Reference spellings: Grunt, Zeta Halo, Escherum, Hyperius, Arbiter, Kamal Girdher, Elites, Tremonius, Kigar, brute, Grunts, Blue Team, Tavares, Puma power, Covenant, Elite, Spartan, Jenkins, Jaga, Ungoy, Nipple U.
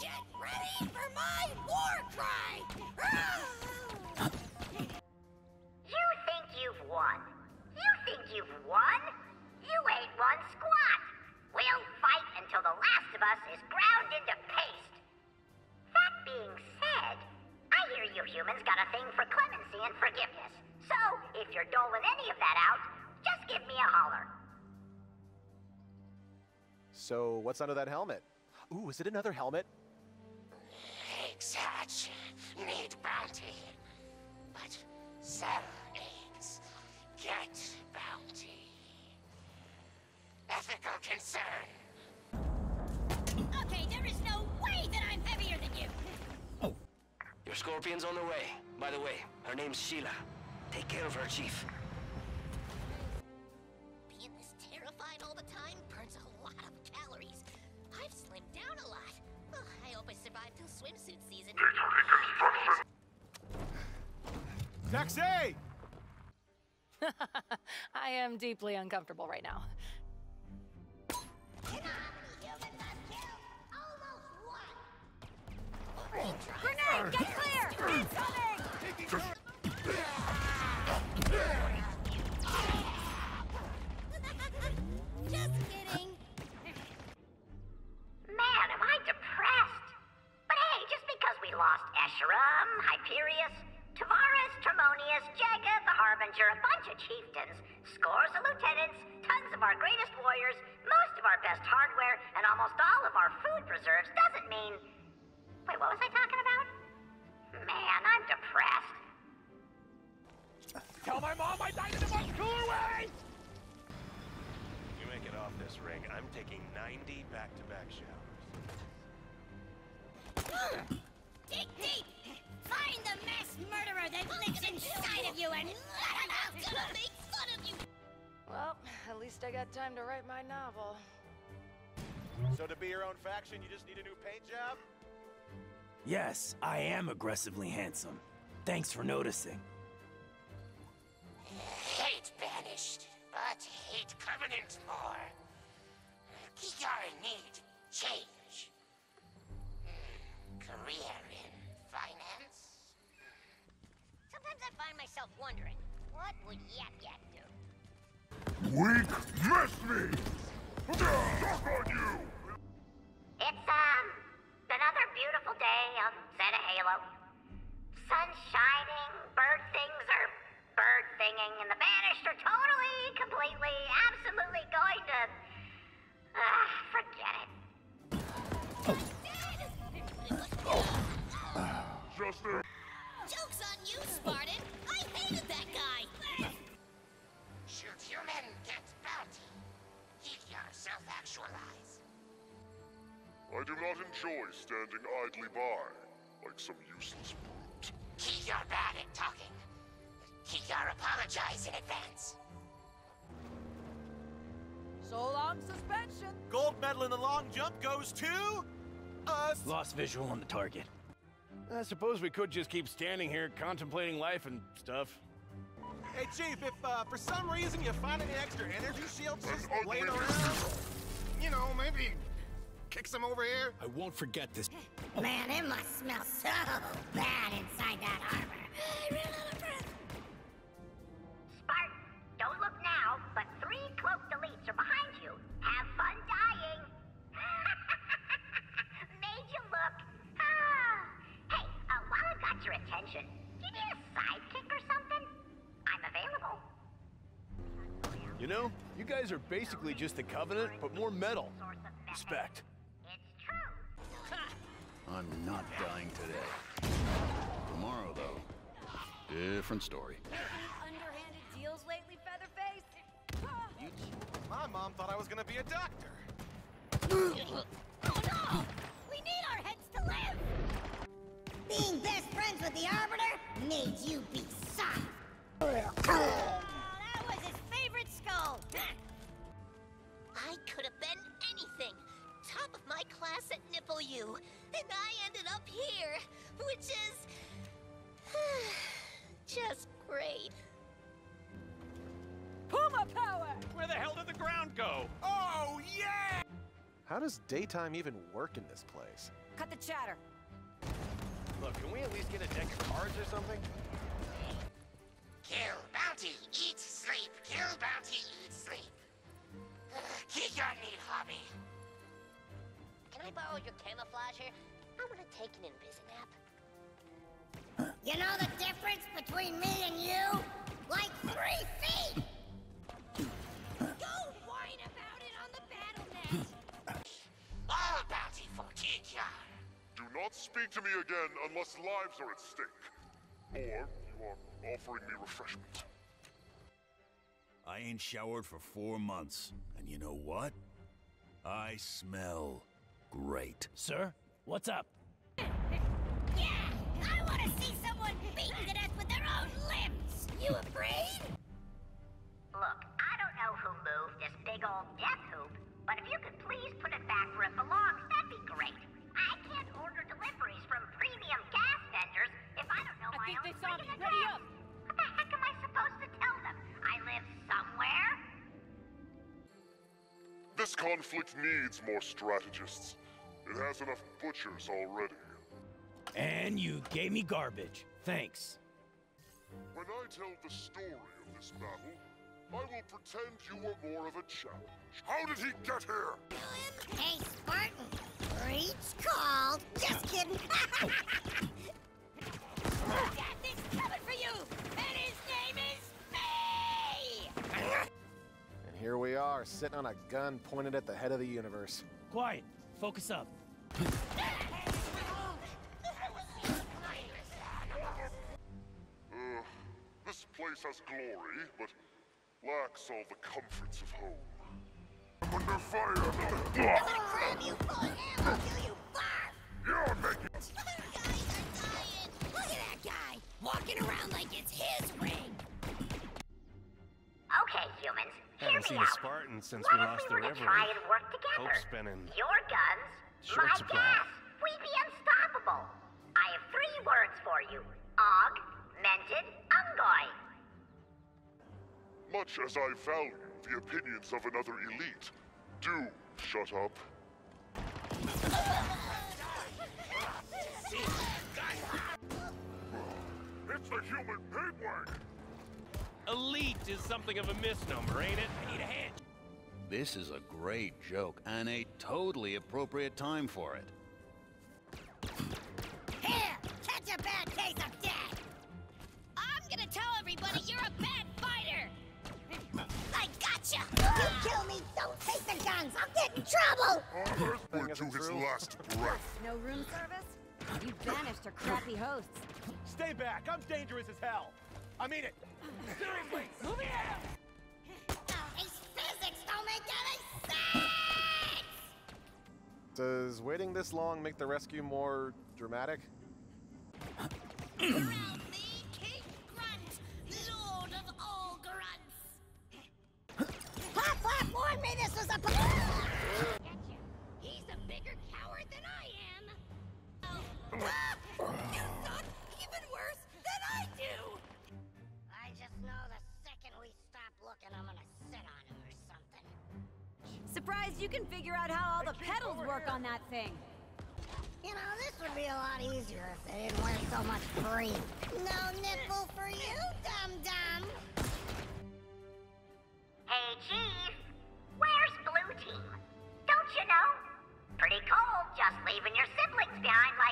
Get ready for my war cry! You think you've won? You think you've won? You ain't won squat! We'll fight until the last of us is ground into paste! That being said, I hear you humans got a thing for clemency and forgiveness. So, if you're doling any of that out, just give me a holler. So, what's under that helmet? Ooh, is it another helmet? Eggs hatch, need bounty. But sell eggs, get bounty. Ethical concern. Okay, there is no way that I'm heavier than you. Oh. Your scorpion's on the way. By the way, her name's Sheila. Take care of her, Chief. Being this terrified all the time burns a lot of calories. I've slimmed down a lot. Well, I hope I survive till swimsuit season. Taxi! I am deeply uncomfortable right now. You know how many humans I've killed? Almost one. Grenade, get clear! It's coming! Just kidding. Man, am I depressed. But hey, just because we lost Escherum, Hyperius, Tavares, Tremonius, Jaga, the Harbinger, a bunch of chieftains, scores of lieutenants, tons of our greatest warriors, most of our best hardware, and almost all of our food reserves doesn't mean... Wait, what was I talking about? Man, I'm depressed. Tell my mom I died in a much cooler way! You make it off this ring, I'm taking 90 back-to-back showers. Dig deep! Find the mass murderer that lives inside of you and let him out! Gonna make fun of you! Well, at least I got time to write my novel. So to be your own faction, you just need a new paint job? Yes, I am aggressively handsome. Thanks for noticing. Hate banished, but hate Covenant more. Kigar need change. Career in finance? Sometimes I find myself wondering, what would Yap Yap do? Weak miss me! Suck on you! It's, another beautiful day on Zeta Halo. Sun shining, bird things are... bird thinging, and the Banished are totally, completely, absolutely going to... forget it. Joke's on you, Spartan! I hated that guy! Shoot human, get bounty. Keep yourself actualized. I do not enjoy standing idly by, like some useless brute. You're bad at talking. Kigar, apologize in advance. So long suspension. Gold medal in the long jump goes to... us. Lost visual on the target. I suppose we could just keep standing here contemplating life and stuff. Hey, Chief, if for some reason you find any extra energy shields just laying around... You know, maybe... kick some over here. I won't forget this. Man, it must smell so bad inside that harbor. I ran out of breath. Spartan, don't look now, but 3 cloaked elites are behind you. Have fun dying. Made you look. Ah. Hey, while I've got your attention, do you need a sidekick or something? I'm available. You know, you guys are basically just the Covenant, but more metal. Respect. It's true. I'm not dying today. Tomorrow, though, different story. Lately, Featherface. My mom thought I was gonna be a doctor. Oh no! We need our heads to live! Being best friends with the Arbiter made you be soft. Oh, that was his favorite skull. I could have been anything. Top of my class at Nipple U. And I ended up here, which is... just great. Puma power! Where the hell did the ground go? Oh, yeah! How does daytime even work in this place? Cut the chatter. Look, can we at least get a deck of cards or something? Kill, bounty, eat, sleep. Kill, bounty, eat, sleep. Kick your neat hobby. Can I borrow your camouflager? I want to take an invisible nap. You know the difference between me and you? Like 3 feet! Go whine about it on the battle net! All bounty for Kikar! Do not speak to me again unless lives are at stake. Or you are offering me refreshment. I ain't showered for 4 months. And you know what? I smell great. Sir, what's up? Beaten to death with their own limbs! You afraid? Look, I don't know who moved this big old death hoop, but if you could please put it back where it belongs, that'd be great. I can't order deliveries from premium gas vendors if I don't know my own freaking address. What the heck am I supposed to tell them? I live somewhere? This conflict needs more strategists. It has enough butchers already. And you gave me garbage. Thanks. When I tell the story of this battle, I will pretend you were more of a challenge. How did he get here? Hey, Spartan. Breach called. Just kidding. Death is coming for you, and his name is me! And here we are, sitting on a gun pointed at the head of the universe. Quiet. Focus up. This place has glory, but lacks all the comforts of home. I'm under fire! I'm gonna grab you full of ammo until you barf! You're making it! Other guys are dying! Look at that guy! Walking around like it's his ring! Okay, humans, hear me out. Haven't seen a Spartan since we lost the river. What if we were to try and work together? Hope spinning. Your guns, my gas! We'd be unstoppable! I have 3 words for you. Og, mented, Ungoy. Much as I value the opinions of another elite, do shut up. It's the human pigwag! Elite is something of a misnomer, ain't it? I need a hand. This is a great joke and a totally appropriate time for it. Here, catch a bad case of death! I'm gonna tell everybody you're a bad fighter! I gotcha! You kill me, don't take the guns! I'll get in trouble! Or to his last breath. No room service? You banished your crappy hosts. Stay back, I'm dangerous as hell! I mean it! Seriously! Move me out! These physics don't make any sense! Does waiting this long make the rescue more dramatic? Around me, King Grunt, Lord of all grunts! Pop Pop warned me this was a gotcha. He's a bigger coward than I am! You suck even worse than I do! I just know the second we stop looking, I'm gonna sit on him or something. Surprised you can figure out how all the pedals work on that thing! You know, this would be a lot easier if they didn't wear so much cream. No nipple for you, dum-dum! Hey, Chief! Where's Blue Team? Don't you know? Pretty cold just leaving your siblings behind